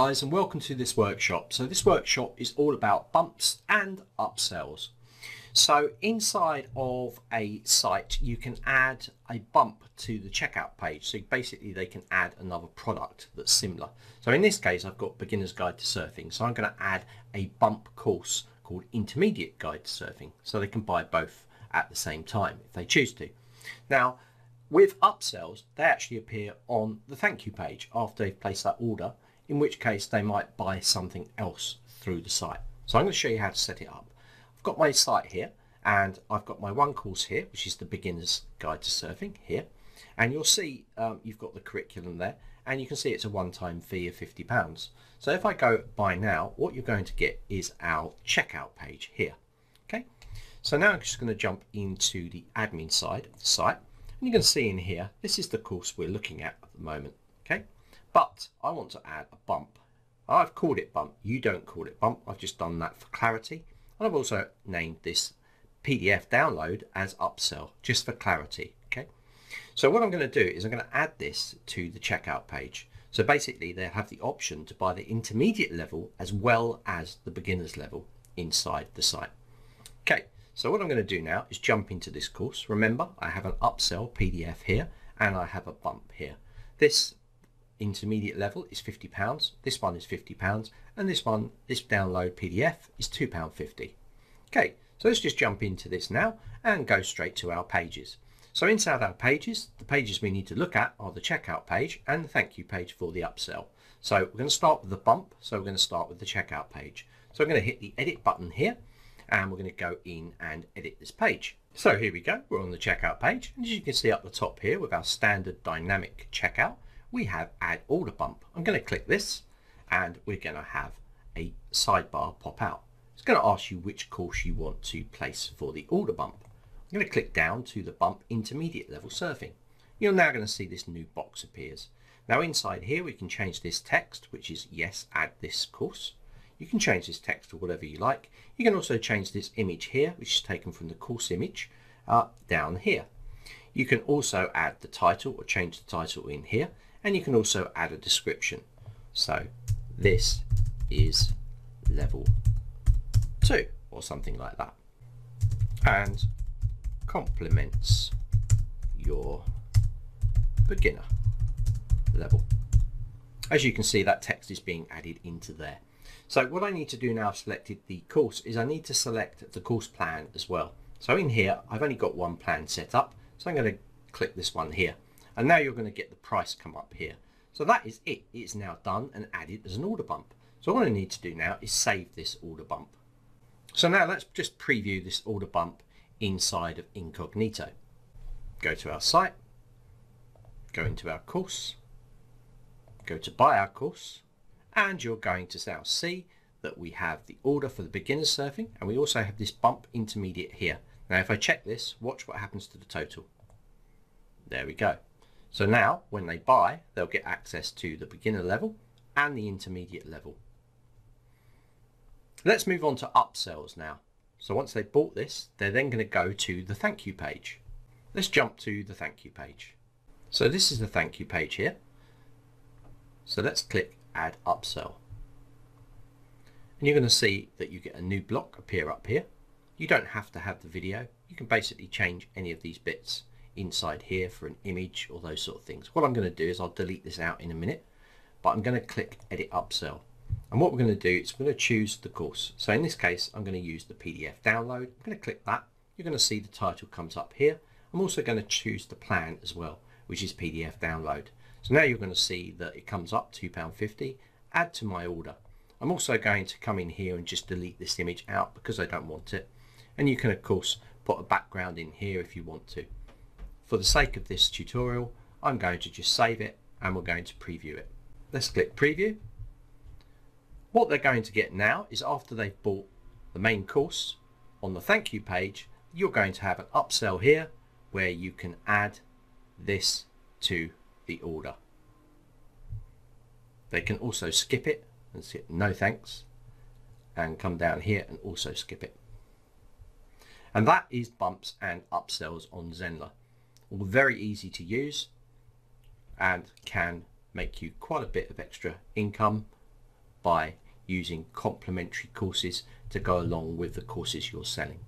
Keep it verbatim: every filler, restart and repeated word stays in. Hi guys, and welcome to this workshop. So this workshop is all about bumps and upsells. So inside of a site you can add a bump to the checkout page, so basically they can add another product that's similar. So in this case I've got Beginner's Guide to Surfing, so I'm going to add a bump course called Intermediate Guide to Surfing, so they can buy both at the same time if they choose to. Now with upsells, they actually appear on the thank you page after they've placed that order, in which case they might buy something else through the site. So I'm going to show you how to set it up. I've got my site here, and I've got my one course here, which is the Beginner's Guide to Surfing here. And you'll see um, you've got the curriculum there, and you can see it's a one-time fee of fifty pounds. So if I go buy now, what you're going to get is our checkout page here. Okay. So now I'm just going to jump into the admin side of the site. And you can see in here, this is the course we're looking at at the moment. Okay. But I want to add a bump. I've called it bump. You don't call it bump. I've just done that for clarity. And I've also named this P D F download as upsell, just for clarity. Okay. So what I'm going to do is I'm going to add this to the checkout page. So basically they have the option to buy the intermediate level as well as the beginner's level inside the site. Okay. So what I'm going to do now is jump into this course. Remember, I have an upsell P D F here and I have a bump here. This intermediate level is fifty pounds, this one is fifty pounds, and this one, this download P D F, is two pounds fifty. Okay, so let's just jump into this now and go straight to our pages. So inside our pages, the pages we need to look at are the checkout page and the thank you page for the upsell. So we're going to start with the bump, so we're going to start with the checkout page. So I'm going to hit the edit button here, and we're going to go in and edit this page. So here we go, we're on the checkout page, and as you can see up the top here with our standard dynamic checkout, we have add order bump. I'm going to click this and we're going to have a sidebar pop out. It's going to ask you which course you want to place for the order bump. I'm going to click down to the bump intermediate level surfing. You're now going to see this new box appears. Now inside here we can change this text, which is yes, add this course. You can change this text to whatever you like. You can also change this image here, which is taken from the course image uh, down here. You can also add the title or change the title in here. And you can also add a description. So this is level two or something like that. And complements your beginner level. As you can see, that text is being added into there. So what I need to do now I've selected the course is I need to select the course plan as well. So in here, I've only got one plan set up. So I'm going to click this one here. And now you're going to get the price come up here. So that is it. It's now done and added as an order bump. So what I need to do now is save this order bump. So now let's just preview this order bump inside of Incognito. Go to our site, go into our course, go to buy our course, and you're going to now see that we have the order for the beginner surfing, and we also have this bump intermediate here. Now if I check this, watch what happens to the total. There we go. So now when they buy, they'll get access to the beginner level and the intermediate level. Let's move on to upsells now. So once they've bought this, they're then going to go to the thank you page. Let's jump to the thank you page. So this is the thank you page here. So let's click add upsell. And you're going to see that you get a new block appear up here. You don't have to have the video. You can basically change any of these bits inside here for an image or those sort of things. What I'm going to do is I'll delete this out in a minute, but I'm going to click edit upsell. And what we're going to do is we're going to choose the course. So in this case, I'm going to use the P D F download. I'm going to click that. You're going to see the title comes up here. I'm also going to choose the plan as well, which is P D F download. So now you're going to see that it comes up two pounds fifty, add to my order. I'm also going to come in here and just delete this image out because I don't want it. And you can of course put a background in here if you want to. For the sake of this tutorial, I'm going to just save it and we're going to preview it. Let's click preview. What they're going to get now is after they've bought the main course on the thank you page, you're going to have an upsell here where you can add this to the order. They can also skip it and say no thanks and come down here and also skip it. And that is bumps and upsells on Zenler. All very easy to use and can make you quite a bit of extra income by using complementary courses to go along with the courses you're selling.